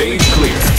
Stage clear.